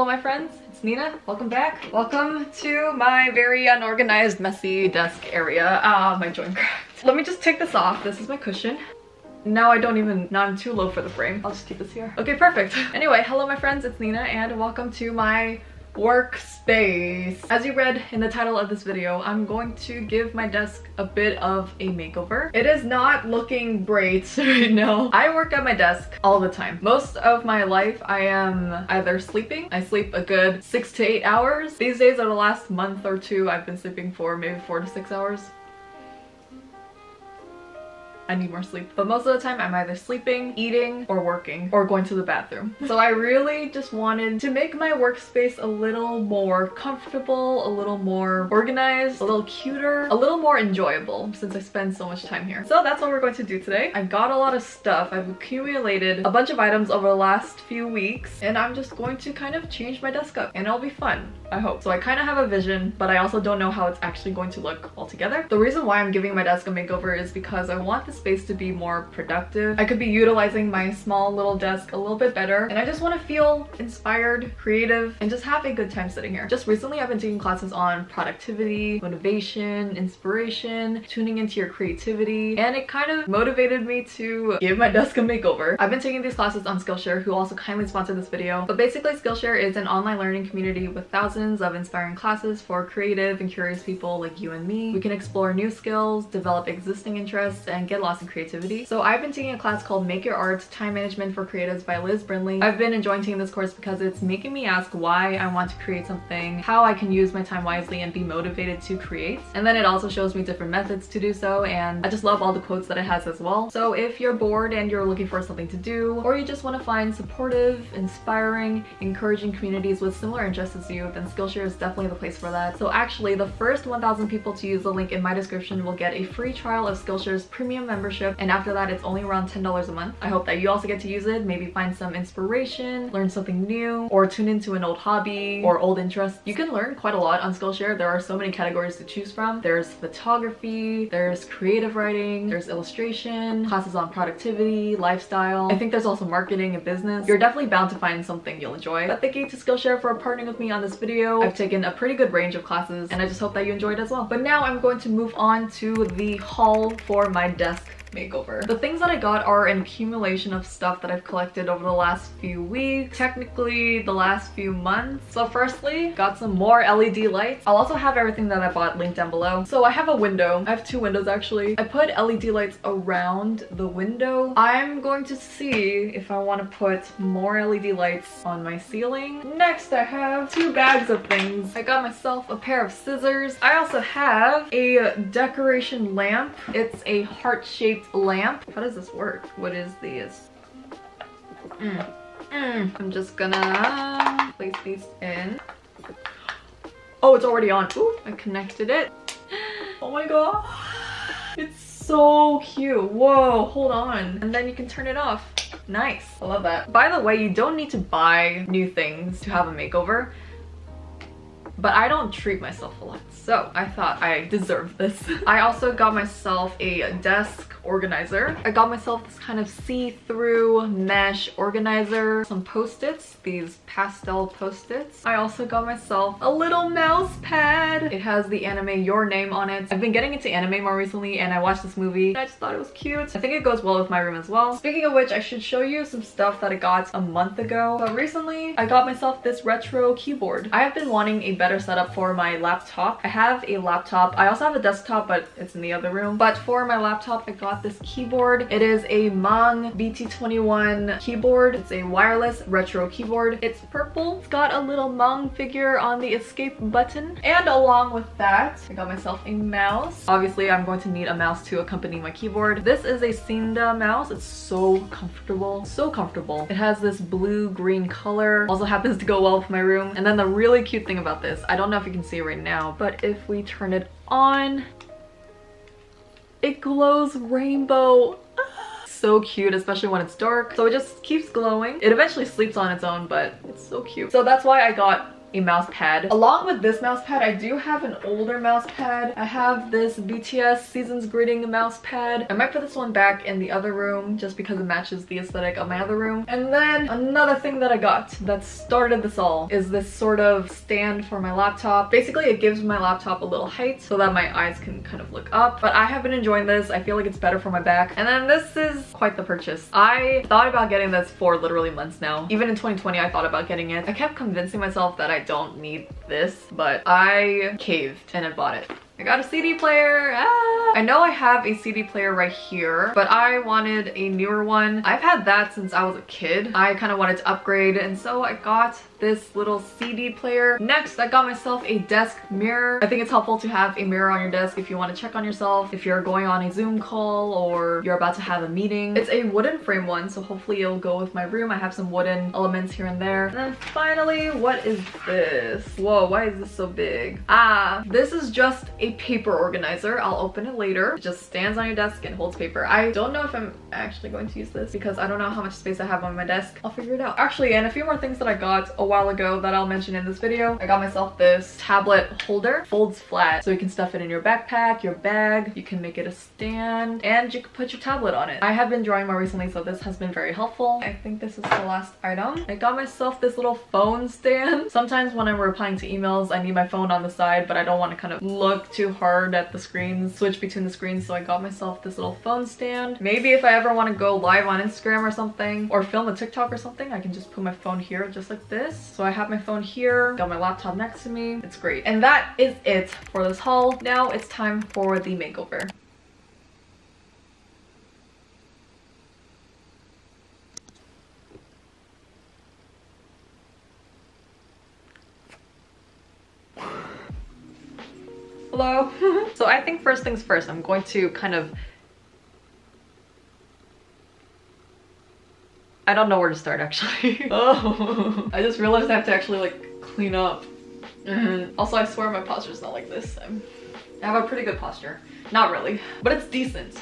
Hello my friends, it's Nina. Welcome back. Welcome to my very unorganized, messy desk area. My joint cracked. Let me just take this off. This is my cushion. Now I'm too low for the frame. I'll just keep this here. Okay, perfect. Anyway, hello my friends, it's Nina and welcome to my workspace. As you read in the title of this video, I'm going to give my desk a bit of a makeover. It is not looking great right now. I work at my desk all the time. Most of my life I am either sleeping. I sleep a good 6 to 8 hours. These days, over the last month or two, I've been sleeping for maybe 4 to 6 hours. I need more sleep. But most of the time I'm either sleeping, eating, or working, or going to the bathroom. So I really just wanted to make my workspace a little more comfortable, a little more organized, a little cuter, a little more enjoyable since I spend so much time here. So that's what we're going to do today. I got a lot of stuff. I've accumulated a bunch of items over the last few weeks and I'm just going to kind of change my desk up and it'll be fun, I hope. So I kind of have a vision, but I also don't know how it's actually going to look altogether. The reason why I'm giving my desk a makeover is because I want this space to be more productive. I could be utilizing my small little desk a little bit better and I just want to feel inspired, creative, and just have a good time sitting here. Just recently I've been taking classes on productivity, motivation, inspiration, tuning into your creativity, and it kind of motivated me to give my desk a makeover. I've been taking these classes on Skillshare, who also kindly sponsored this video, but basically Skillshare is an online learning community with thousands of inspiring classes for creative and curious people like you and me. We can explore new skills, develop existing interests, and get lost in creativity. So I've been taking a class called Make Your Art, Time Management for Creatives by Liz Brindley. I've been enjoying taking this course because it's making me ask why I want to create something, how I can use my time wisely and be motivated to create. And then it also shows me different methods to do so, and I just love all the quotes that it has as well. So if you're bored and you're looking for something to do, or you just want to find supportive, inspiring, encouraging communities with similar interests as you, then Skillshare is definitely the place for that. So actually the first 1,000 people to use the link in my description will get a free trial of Skillshare's Premium membership, and after that it's only around $10 a month. I hope that you also get to use it, maybe find some inspiration, learn something new, or tune into an old hobby or old interest. You can learn quite a lot on Skillshare. There are so many categories to choose from. There's photography, there's creative writing, there's illustration, classes on productivity, lifestyle. I think there's also marketing and business. You're definitely bound to find something you'll enjoy. But thank you to Skillshare for partnering with me on this video. I've taken a pretty good range of classes and I just hope that you enjoyed as well. But now I'm going to move on to the haul for my desk makeover. The things that I got are an accumulation of stuff that I've collected over the last few weeks, technically the last few months. So firstly, got some more LED lights. I'll also have everything that I bought linked down below. So I have a window. I have two windows actually. I put LED lights around the window. I'm going to see if I want to put more LED lights on my ceiling. Next I have two bags of things. I got myself a pair of scissors. I also have a decoration lamp. It's a heart-shaped lamp. How does this work? What is this? I'm just gonna place these in. Oh, it's already on. Ooh, I connected it. Oh my god. It's so cute. Whoa, hold on. And then you can turn it off. Nice. I love that. By the way, you don't need to buy new things to have a makeover. But I don't treat myself a lot, so I thought I deserved this. I also got myself a desk organizer. I got myself this kind of see-through mesh organizer, some post-its, these pastel post-its. I also got myself a little mouse pad. It has the anime Your Name on it. I've been getting into anime more recently and I watched this movie and I just thought it was cute. I think it goes well with my room as well. Speaking of which, I should show you some stuff that I got a month ago. But recently, I got myself this retro keyboard. I have been wanting a better setup for my laptop. I have a laptop. I also have a desktop, but it's in the other room. But for my laptop, I got this keyboard. It is a Mang BT21 keyboard. It's a wireless retro keyboard. It's purple. It's got a little Mang figure on the escape button. And along with that, I got myself a mouse. Obviously, I'm going to need a mouse to accompany my keyboard. This is a Cinda mouse. It's so comfortable. So comfortable. It has this blue-green color. Also happens to go well with my room. And then the really cute thing about this, I don't know if you can see it right now, but if we turn it on, it glows rainbow. So cute, especially when it's dark. So it just keeps glowing. It eventually sleeps on its own, but it's so cute. So that's why I got a mouse pad. Along with this mouse pad, I do have an older mouse pad. I have this BTS Season's Greeting mouse pad. I might put this one back in the other room just because it matches the aesthetic of my other room. And then another thing that I got that started this all is this sort of stand for my laptop. Basically, it gives my laptop a little height so that my eyes can kind of look up. But I have been enjoying this. I feel like it's better for my back. And then this is quite the purchase. I thought about getting this for literally months now. Even in 2020, I thought about getting it. I kept convincing myself that I don't need this, but I caved and I bought it. I got a CD player. Ah. I know I have a CD player right here, but I wanted a newer one. I've had that since I was a kid. I kind of wanted to upgrade, and so I got this little CD player. Next, I got myself a desk mirror. I think it's helpful to have a mirror on your desk if you want to check on yourself, if you're going on a Zoom call or you're about to have a meeting. It's a wooden frame one, so hopefully it'll go with my room. I have some wooden elements here and there. And then finally, what is this? Whoa, why is this so big? Ah, this is just a paper organizer. I'll open it later. It just stands on your desk and holds paper. I don't know if I'm actually going to use this because I don't know how much space I have on my desk. I'll figure it out. Actually, and a few more things that I got a while ago that I'll mention in this video. I got myself this tablet holder. Folds flat, so you can stuff it in your backpack, your bag, you can make it a stand, and you can put your tablet on it. I have been drawing more recently, so this has been very helpful. I think this is the last item. I got myself this little phone stand. Sometimes when I'm replying to emails, I need my phone on the side, but I don't want to kind of look too hard at the screens, switch between the screens, so I got myself this little phone stand. Maybe if I ever want to go live on Instagram or something, or film a TikTok or something, I can just put my phone here just like this. So I have my phone here, got my laptop next to me. It's great. And that is it for this haul. Now it's time for the makeover. Hello. So I think first things first, I'm going to kind of... I don't know where to start, actually. Oh, I just realized I have to actually like clean up. And also, I swear my posture is not like this. I have a pretty good posture. Not really, but it's decent.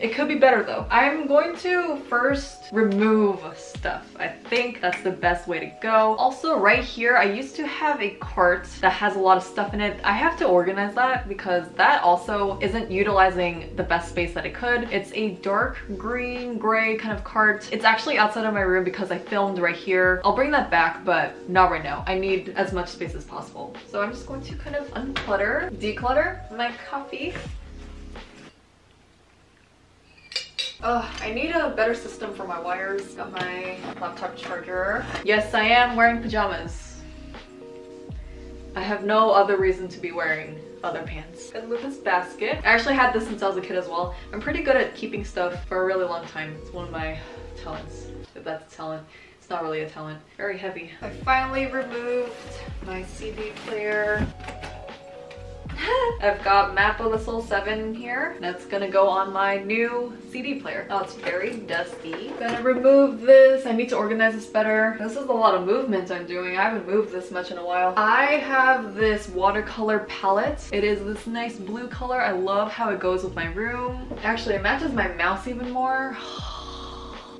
It could be better though. I'm going to first remove stuff. I think that's the best way to go. Also right here, I used to have a cart that has a lot of stuff in it. I have to organize that because that also isn't utilizing the best space that it could. It's a dark green, gray kind of cart. It's actually outside of my room because I filmed right here. I'll bring that back, but not right now. I need as much space as possible. So I'm just going to kind of unclutter, declutter my coffee. I need a better system for my wires. Got my laptop charger. Yes, I am wearing pajamas. I have no other reason to be wearing other pants. And with this basket, I actually had this since I was a kid as well. I'm pretty good at keeping stuff for a really long time. It's one of my talents, if that's a talent. It's not really a talent. Very heavy. I finally removed my CD player. I've got Map of the Soul 7 in here. That's gonna go on my new CD player. Oh, it's very dusty. I'm gonna remove this. I need to organize this better. This is a lot of movement I'm doing. I haven't moved this much in a while. I have this watercolor palette. It is this nice blue color. I love how it goes with my room. Actually, it matches my mouse even more.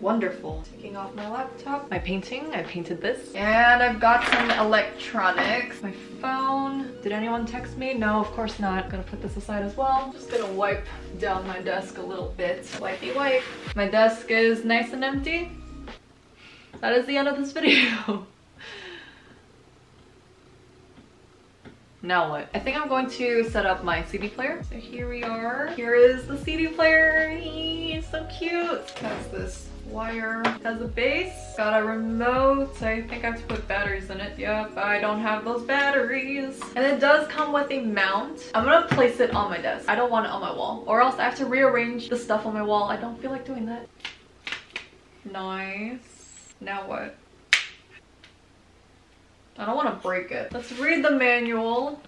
Wonderful. Taking off my laptop. My painting. I painted this. And I've got some electronics. My phone. Did anyone text me? No, of course not. I'm gonna put this aside as well. I'm just gonna wipe down my desk a little bit. Wipey wipe. My desk is nice and empty. That is the end of this video. Now what? I think I'm going to set up my CD player. So here we are. Here is the CD player. It's so cute. That's this wire. It has a base. Got a remote. I think I have to put batteries in it. Yep, I don't have those batteries. And it does come with a mount. I'm gonna place it on my desk. I don't want it on my wall, or else I have to rearrange the stuff on my wall. I don't feel like doing that. Nice. Now what? I don't want to break it. Let's read the manual.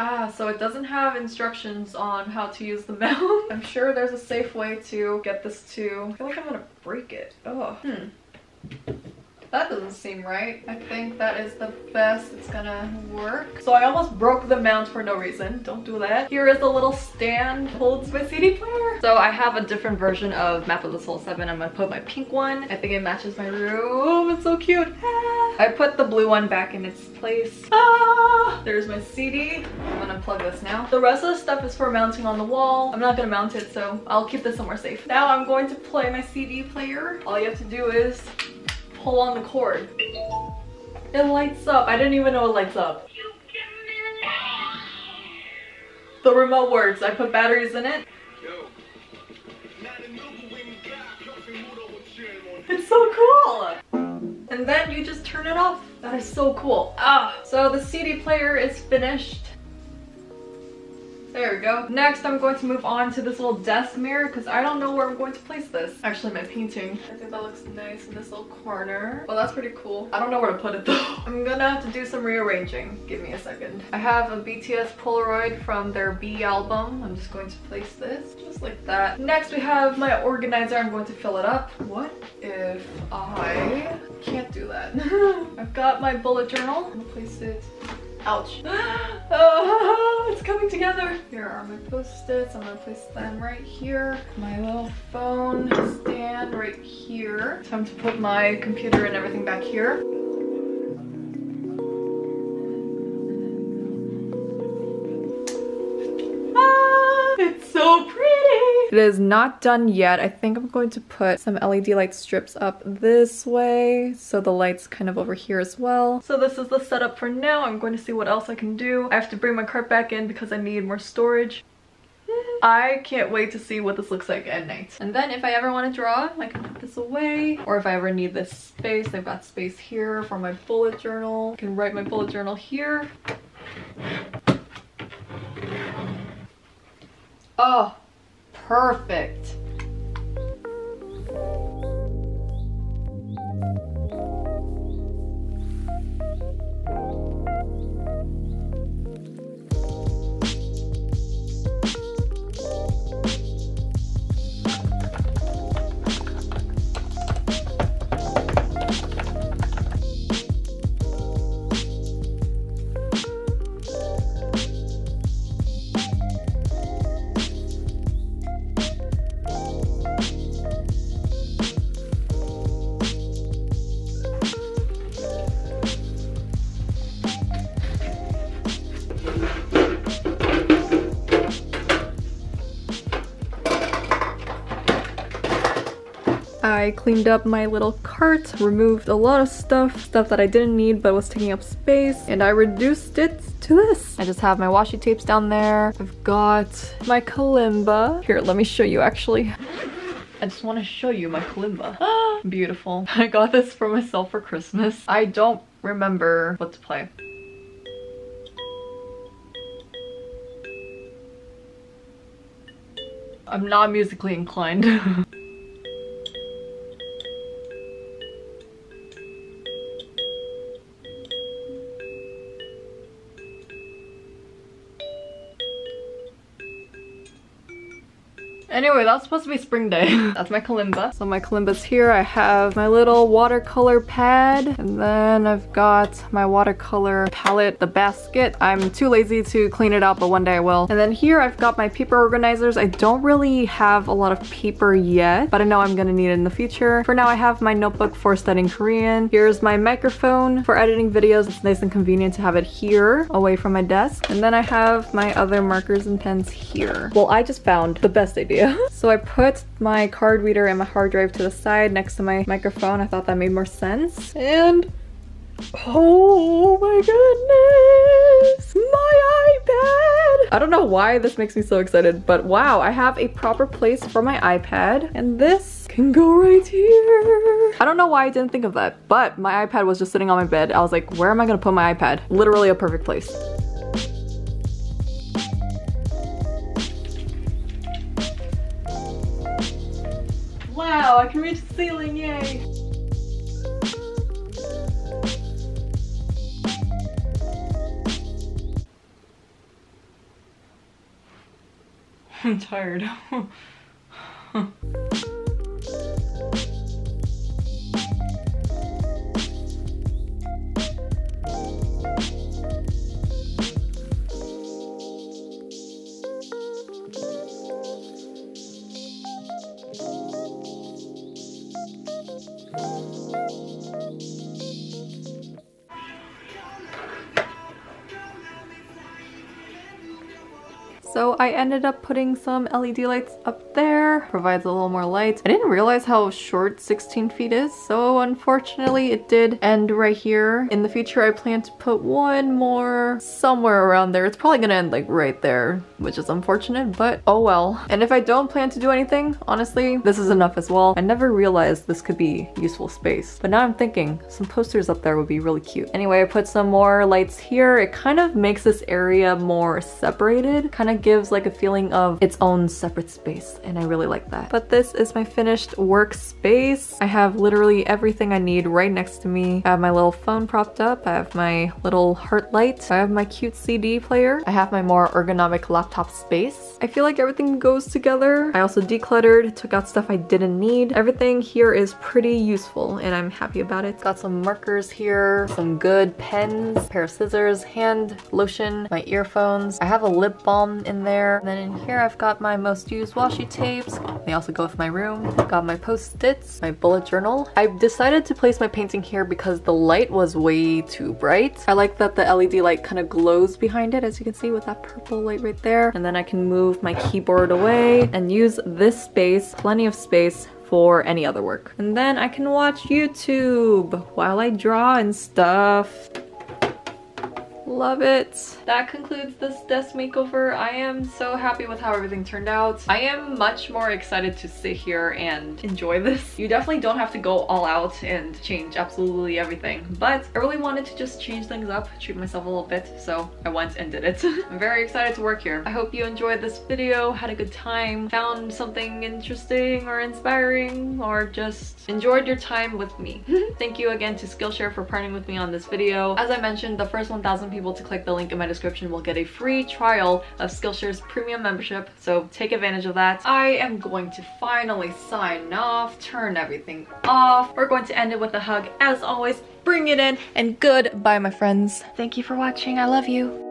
Ah, so it doesn't have instructions on how to use the mount. I'm sure there's a safe way to get this to... I feel like I'm gonna break it. Oh. That doesn't seem right. I think that is the best it's gonna work. So I almost broke the mount for no reason. Don't do that. Here is the little stand holds my CD player. So I have a different version of Map of the Soul 7. I'm gonna put my pink one. I think it matches my room. It's so cute. Ah. I put the blue one back in its place. Ah! There's my CD. I'm gonna plug this now. The rest of the stuff is for mounting on the wall. I'm not gonna mount it, so I'll keep this somewhere safe. Now I'm going to play my CD player. All you have to do is pull on the cord. It lights up. I didn't even know it lights up. The remote works. I put batteries in it. It's so cool! And then you just turn it off. That is so cool. Ah! So the CD player is finished. There we go. Next, I'm going to move on to this little desk mirror because I don't know where I'm going to place this. Actually, my painting. I think that looks nice in this little corner. Well, that's pretty cool. I don't know where to put it though. I'm gonna have to do some rearranging. Give me a second. I have a BTS Polaroid from their B album. I'm just going to place this just like that. Next, we have my organizer. I'm going to fill it up. What if I can't do that? I've got my bullet journal. I'm gonna place it. Ouch. Oh, it's coming together. Here are my post-its. I'm gonna place them right here. My little phone stand right here. Time to put my computer and everything back here. Ah, it's so pretty. It is not done yet. I think I'm going to put some LED light strips up this way, so the light's kind of over here as well. So this is the setup for now. I'm going to see what else I can do. I have to bring my cart back in because I need more storage. I can't wait to see what this looks like at night. And then if I ever want to draw, I can put this away. Or if I ever need this space, I've got space here for my bullet journal. I can write my bullet journal here. Oh. Perfect. I cleaned up my little cart, removed a lot of stuff that I didn't need but was taking up space, and I reduced it to this. I just have my washi tapes down there. I've got my kalimba. Here, let me show you actually. I just want to show you my kalimba. Beautiful. I got this for myself for Christmas. I don't remember what to play. I'm not musically inclined. Anyway, that's supposed to be spring day. That's my kalimba. So my kalimba's here. I have my little watercolor pad, and then I've got my watercolor palette, the basket. I'm too lazy to clean it out, but one day I will. And then here I've got my paper organizers. I don't really have a lot of paper yet, but I know I'm gonna need it in the future. For now, I have my notebook for studying Korean. Here's my microphone for editing videos. It's nice and convenient to have it here, away from my desk. And then I have my other markers and pens here. Well, I just found the best idea. So I put my card reader and my hard drive to the side next to my microphone. I thought that made more sense. And oh my goodness, my iPad! I don't know why this makes me so excited, but wow, I have a proper place for my iPad, and this can go right here. I don't know why I didn't think of that, but my iPad was just sitting on my bed. I was like, where am I gonna put my iPad? Literally a perfect place. Wow, I can reach the ceiling, yay! I'm tired. So I ended up putting some LED lights up there, provides a little more light. I didn't realize how short 16 feet is, so unfortunately it did end right here. In the future I plan to put one more somewhere around there. It's probably gonna end like right there, which is unfortunate, but oh well. And if I don't plan to do anything, honestly, this is enough as well. I never realized this could be useful space, but now I'm thinking some posters up there would be really cute. Anyway, I put some more lights here. It kind of makes this area more separated, kind of gives like a feeling of its own separate space, and I really like that. But this is my finished workspace. I have literally everything I need right next to me. I have my little phone propped up, I have my little heart light, I have my cute CD player, I have my more ergonomic laptop space. I feel like everything goes together. I also decluttered, took out stuff I didn't need. Everything here is pretty useful and I'm happy about it. Got some markers here, some good pens, pair of scissors, hand lotion, my earphones. I have a lip balm in there. And then in here I've got my most used washi tapes. They also go with my room. Got my post-its, my bullet journal. I decided to place my painting here because the light was way too bright. I like that the LED light kind of glows behind it, as you can see with that purple light right there. And then I can move my keyboard away and use this space, plenty of space, for any other work. And then I can watch YouTube while I draw and stuff. Love it. That concludes this desk makeover. I am so happy with how everything turned out. I am much more excited to sit here and enjoy this. You definitely don't have to go all out and change absolutely everything, but I really wanted to just change things up, treat myself a little bit, so I went and did it. I'm very excited to work here. I hope you enjoyed this video, had a good time, found something interesting or inspiring, or just enjoyed your time with me. Thank you again to Skillshare for partnering with me on this video. As I mentioned, the first 1,000 people to click the link in my description will get a free trial of Skillshare's premium membership, so take advantage of that. I am going to finally sign off, turn everything off. We're going to end it with a hug as always. Bring it in, and goodbye my friends. Thank you for watching. I love you.